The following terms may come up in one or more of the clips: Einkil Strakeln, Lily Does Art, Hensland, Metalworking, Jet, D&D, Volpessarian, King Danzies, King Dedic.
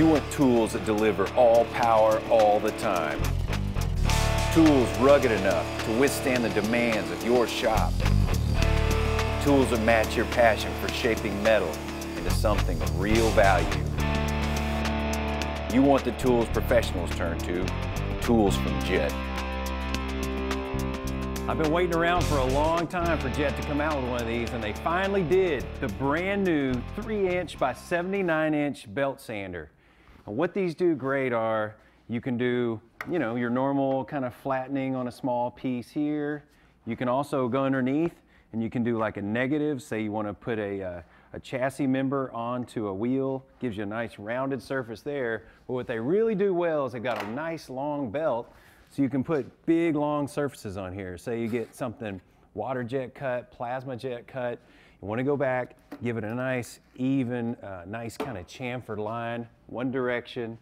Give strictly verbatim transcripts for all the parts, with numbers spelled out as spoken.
You want tools that deliver all power all the time. Tools rugged enough to withstand the demands of your shop. Tools that match your passion for shaping metal into something of real value. You want the tools professionals turn to, tools from Jet. I've been waiting around for a long time for Jet to come out with one of these, and they finally did. The brand new three inch by seventy-nine inch belt sander. And what these do great are, you can do, you know, your normal kind of flattening on a small piece here. You can also go underneath and you can do like a negative, say you want to put a, uh, a chassis member onto a wheel. Gives you a nice rounded surface there. But what they really do well is they've got a nice long belt. So you can put big, long surfaces on here. Say you get something water jet cut, plasma jet cut. You want to go back, give it a nice, even, uh, nice kind of chamfered line, one direction.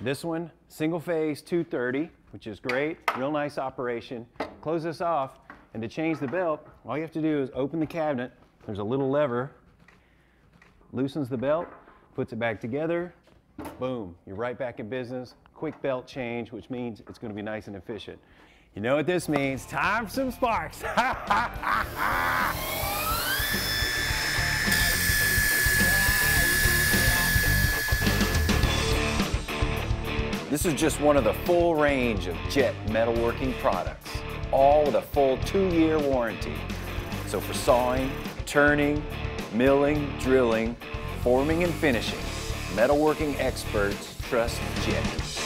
This one, single phase two thirty, which is great, real nice operation. Close this off, and to change the belt, all you have to do is open the cabinet. There's a little lever, loosens the belt, puts it back together. Boom, you're right back in business. Quick belt change, which means it's going to be nice and efficient. You know what this means? Time for some sparks. This is just one of the full range of Jet metalworking products, all with a full two year warranty. So for sawing, turning, milling, drilling, forming and finishing, metalworking experts trust Jet.